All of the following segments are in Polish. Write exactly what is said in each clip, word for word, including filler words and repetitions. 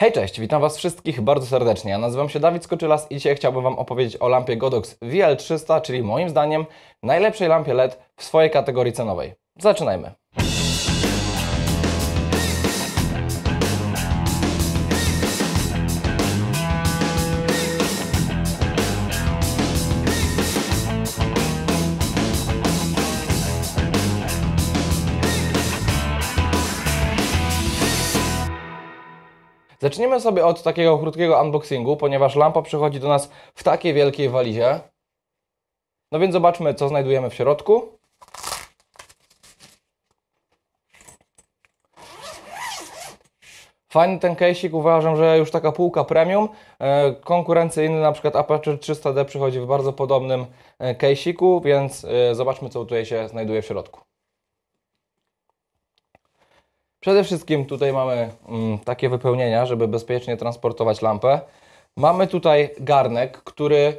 Hej, cześć, witam Was wszystkich bardzo serdecznie. Ja nazywam się Dawid Skoczylas i dzisiaj chciałbym Wam opowiedzieć o lampie Godox V L trzysta, czyli moim zdaniem najlepszej lampie L E D w swojej kategorii cenowej. Zaczynajmy. Zaczniemy sobie od takiego krótkiego unboxingu, ponieważ lampa przychodzi do nas w takiej wielkiej walizie. No więc zobaczmy, co znajdujemy w środku. Fajny ten case'ik, uważam, że już taka półka premium. Konkurencyjny, na przykład Aputure trzysta D przychodzi w bardzo podobnym case'iku, więc zobaczmy, co tutaj się znajduje w środku. Przede wszystkim tutaj mamy mm, takie wypełnienia, żeby bezpiecznie transportować lampę. Mamy tutaj garnek, który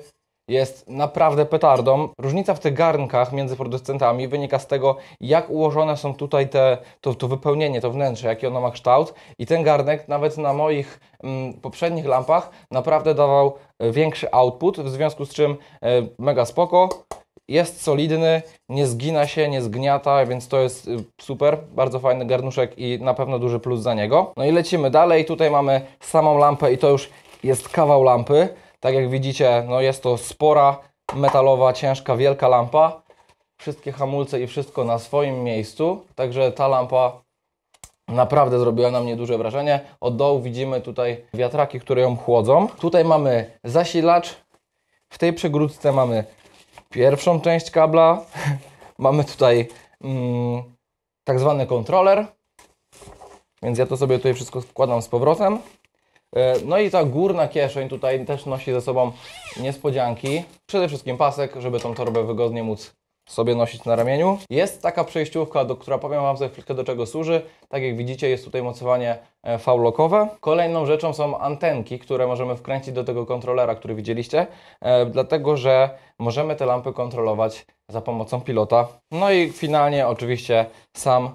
jest naprawdę petardą. Różnica w tych garnkach między producentami wynika z tego, jak ułożone są tutaj te, to, to wypełnienie, to wnętrze, jaki ono ma kształt. I ten garnek nawet na moich mm, poprzednich lampach naprawdę dawał większy output, w związku z czym y, mega spoko. Jest solidny, nie zgina się, nie zgniata, więc to jest super, bardzo fajny garnuszek i na pewno duży plus za niego. No i lecimy dalej, tutaj mamy samą lampę i to już jest kawał lampy. Tak jak widzicie, no jest to spora, metalowa, ciężka, wielka lampa. Wszystkie hamulce i wszystko na swoim miejscu, także ta lampa naprawdę zrobiła na mnie duże wrażenie. Od dołu widzimy tutaj wiatraki, które ją chłodzą. Tutaj mamy zasilacz, w tej przegródce mamy pierwszą część kabla, mamy tutaj mm, tak zwany kontroler, więc ja to sobie tutaj wszystko wkładam z powrotem. No i ta górna kieszeń tutaj też nosi ze sobą niespodzianki. Przede wszystkim pasek, żeby tą torbę wygodnie móc sobie nosić na ramieniu. Jest taka przejściówka, do która powiem Wam za chwilkę, do czego służy. Tak jak widzicie, jest tutaj mocowanie V-lockowe. Kolejną rzeczą są antenki, które możemy wkręcić do tego kontrolera, który widzieliście, dlatego że możemy te lampy kontrolować za pomocą pilota. No i finalnie oczywiście sam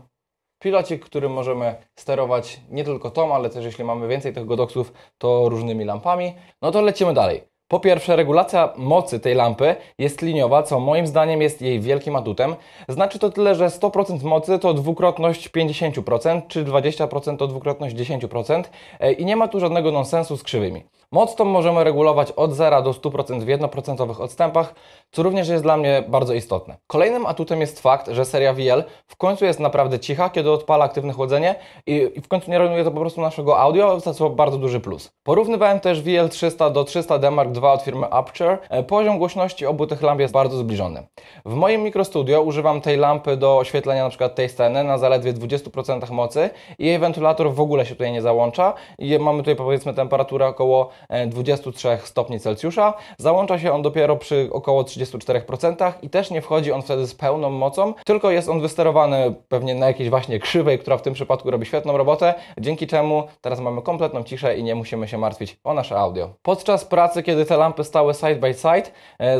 pilocik, którym możemy sterować nie tylko tą, ale też jeśli mamy więcej tych godoksów, to różnymi lampami. No to lecimy dalej. Po pierwsze, regulacja mocy tej lampy jest liniowa, co moim zdaniem jest jej wielkim atutem. Znaczy to tyle, że sto procent mocy to dwukrotność pięćdziesiąt procent, czy dwadzieścia procent to dwukrotność dziesięć procent i nie ma tu żadnego nonsensu z krzywymi. Moc tą możemy regulować od zera do stu procent w jednoprocentowych odstępach, co również jest dla mnie bardzo istotne. Kolejnym atutem jest fakt, że seria V L w końcu jest naprawdę cicha, kiedy odpala aktywne chłodzenie i w końcu nie rujnuje to po prostu naszego audio, za co bardzo duży plus. Porównywałem też V L trzysta do trzysta D Mark dwa od firmy Aputure. Poziom głośności obu tych lamp jest bardzo zbliżony. W moim mikrostudio używam tej lampy do oświetlenia np. tej sceny na zaledwie dwudziestu procentach mocy i jej wentylator w ogóle się tutaj nie załącza. I mamy tutaj, powiedzmy, temperaturę około dwudziestu trzech stopni Celsjusza. Załącza się on dopiero przy około trzydziestu czterech procentach i też nie wchodzi on wtedy z pełną mocą, tylko jest on wysterowany pewnie na jakiejś właśnie krzywej, która w tym przypadku robi świetną robotę, dzięki czemu teraz mamy kompletną ciszę i nie musimy się martwić o nasze audio. Podczas pracy, kiedy te lampy stały side by side,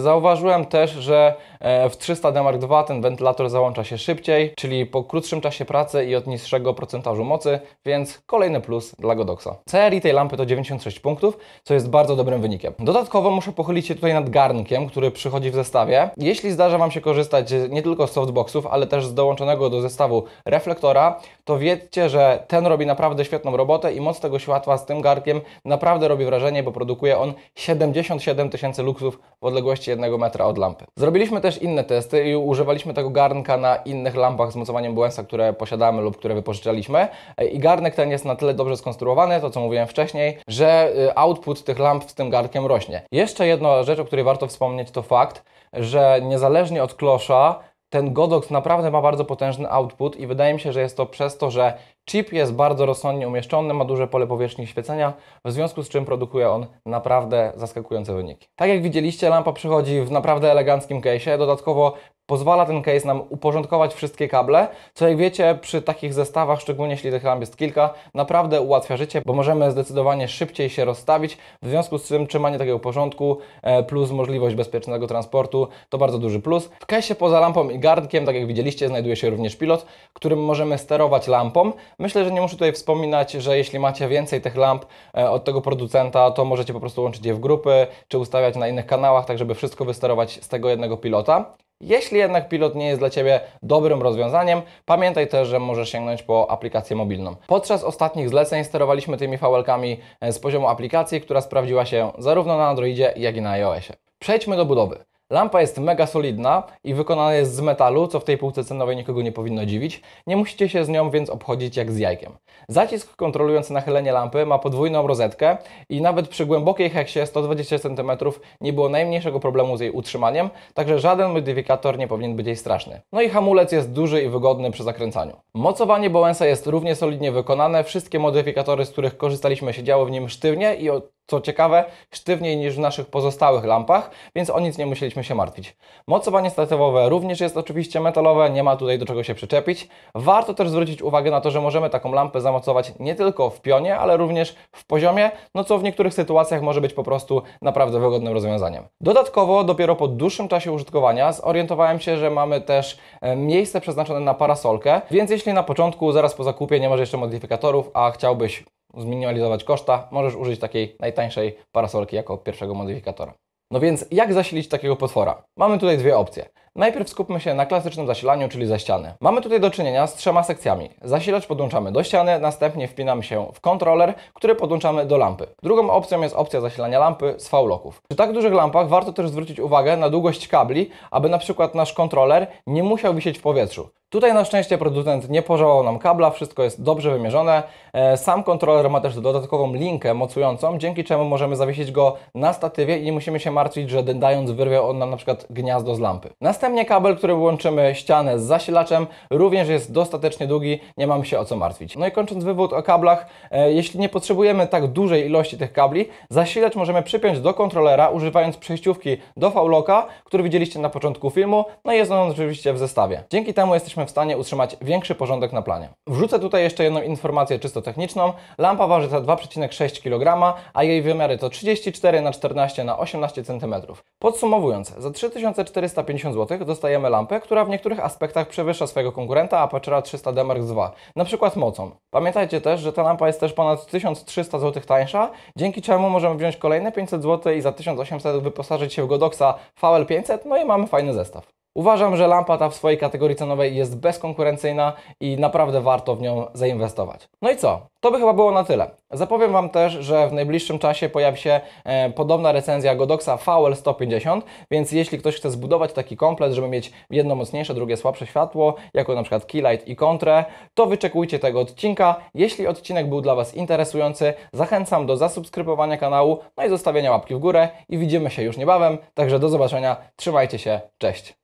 zauważyłem też, że w trzysta D Mark dwa ten wentylator załącza się szybciej, czyli po krótszym czasie pracy i od niższego procentażu mocy, więc kolejny plus dla Godoxa. C R I tej lampy to dziewięćdziesiąt sześć punktów, co jest bardzo dobrym wynikiem. Dodatkowo muszę pochylić się tutaj nad garnkiem, który przychodzi w zestawie. Jeśli zdarza Wam się korzystać nie tylko z softboxów, ale też z dołączonego do zestawu reflektora, to wiedzcie, że ten robi naprawdę świetną robotę i moc tego światła z tym garnkiem naprawdę robi wrażenie, bo produkuje on siedemdziesiąt siedem tysięcy luksów w odległości jednego metra od lampy. Zrobiliśmy też inne testy i używaliśmy tego garnka na innych lampach z mocowaniem Bowensa, które posiadamy lub które wypożyczaliśmy. I garnek ten jest na tyle dobrze skonstruowany, to co mówiłem wcześniej, że output tych lamp z tym garnkiem rośnie. Jeszcze jedna rzecz, o której warto wspomnieć, to fakt, że niezależnie od klosza ten Godox naprawdę ma bardzo potężny output i wydaje mi się, że jest to przez to, że chip jest bardzo rozsądnie umieszczony, ma duże pole powierzchni świecenia, w związku z czym produkuje on naprawdę zaskakujące wyniki. Tak jak widzieliście, lampa przychodzi w naprawdę eleganckim case'ie, dodatkowo Pozwala ten case nam uporządkować wszystkie kable, co jak wiecie przy takich zestawach, szczególnie jeśli tych lamp jest kilka, naprawdę ułatwia życie, bo możemy zdecydowanie szybciej się rozstawić, w związku z tym trzymanie takiego porządku plus możliwość bezpiecznego transportu to bardzo duży plus. W case'ie poza lampą i garnkiem, tak jak widzieliście, znajduje się również pilot, którym możemy sterować lampą. Myślę, że nie muszę tutaj wspominać, że jeśli macie więcej tych lamp od tego producenta, to możecie po prostu łączyć je w grupy, czy ustawiać na innych kanałach, tak żeby wszystko wysterować z tego jednego pilota. Jeśli jednak pilot nie jest dla Ciebie dobrym rozwiązaniem, pamiętaj też, że możesz sięgnąć po aplikację mobilną. Podczas ostatnich zleceń sterowaliśmy tymi V L-kami z poziomu aplikacji, która sprawdziła się zarówno na Androidzie, jak i na iOSie. Przejdźmy do budowy. Lampa jest mega solidna i wykonana jest z metalu, co w tej półce cenowej nikogo nie powinno dziwić. Nie musicie się z nią więc obchodzić jak z jajkiem. Zacisk kontrolujący nachylenie lampy ma podwójną rozetkę i nawet przy głębokiej heksie sto dwadzieścia centymetrów nie było najmniejszego problemu z jej utrzymaniem, także żaden modyfikator nie powinien być jej straszny. No i hamulec jest duży i wygodny przy zakręcaniu. Mocowanie Bowensa jest równie solidnie wykonane, wszystkie modyfikatory, z których korzystaliśmy, siedziały w nim sztywnie i od co ciekawe, sztywniej niż w naszych pozostałych lampach, więc o nic nie musieliśmy się martwić. Mocowanie statywowe również jest oczywiście metalowe, nie ma tutaj do czego się przyczepić. Warto też zwrócić uwagę na to, że możemy taką lampę zamocować nie tylko w pionie, ale również w poziomie, no co w niektórych sytuacjach może być po prostu naprawdę wygodnym rozwiązaniem. Dodatkowo dopiero po dłuższym czasie użytkowania zorientowałem się, że mamy też miejsce przeznaczone na parasolkę, więc jeśli na początku, zaraz po zakupie nie masz jeszcze modyfikatorów, a chciałbyś zminimalizować koszta, możesz użyć takiej najtańszej parasolki jako pierwszego modyfikatora. No więc jak zasilić takiego potwora? Mamy tutaj dwie opcje. Najpierw skupmy się na klasycznym zasilaniu, czyli ze ściany. Mamy tutaj do czynienia z trzema sekcjami. Zasilacz podłączamy do ściany, następnie wpinamy się w kontroler, który podłączamy do lampy. Drugą opcją jest opcja zasilania lampy z V-locków. Przy tak dużych lampach warto też zwrócić uwagę na długość kabli, aby na przykład nasz kontroler nie musiał wisieć w powietrzu. Tutaj na szczęście producent nie pożałował nam kabla, wszystko jest dobrze wymierzone. Sam kontroler ma też dodatkową linkę mocującą, dzięki czemu możemy zawiesić go na statywie i nie musimy się martwić, że dędając wyrwie on nam na przykład gniazdo z lampy. Następnie kabel, który łączymy ścianę z zasilaczem, również jest dostatecznie długi, nie mamy się o co martwić. No i kończąc wywód o kablach, jeśli nie potrzebujemy tak dużej ilości tych kabli, zasilacz możemy przypiąć do kontrolera, używając przejściówki do V-locka, który widzieliście na początku filmu, no i jest on oczywiście w zestawie. Dzięki temu jesteśmy w stanie utrzymać większy porządek na planie. Wrzucę tutaj jeszcze jedną informację czysto techniczną. Lampa waży te dwa przecinek sześć kilograma, a jej wymiary to trzydzieści cztery na czternaście na osiemnaście centymetrów. Podsumowując, za trzy tysiące czterysta pięćdziesiąt złotych dostajemy lampę, która w niektórych aspektach przewyższa swojego konkurenta Aputure trzysta D Mark dwa, na przykład mocą. Pamiętajcie też, że ta lampa jest też ponad tysiąc trzysta złotych tańsza, dzięki czemu możemy wziąć kolejne pięćset złotych i za tysiąc osiemset wyposażyć się w Godoxa V L pięćset, no i mamy fajny zestaw. Uważam, że lampa ta w swojej kategorii cenowej jest bezkonkurencyjna i naprawdę warto w nią zainwestować. No i co? To by chyba było na tyle. Zapowiem Wam też, że w najbliższym czasie pojawi się e, podobna recenzja Godoxa V L sto pięćdziesiąt, więc jeśli ktoś chce zbudować taki komplet, żeby mieć jedno mocniejsze, drugie słabsze światło, jako na przykład keylight i kontrę, to wyczekujcie tego odcinka. Jeśli odcinek był dla Was interesujący, zachęcam do zasubskrybowania kanału, no i zostawienia łapki w górę i widzimy się już niebawem, także do zobaczenia, trzymajcie się, cześć!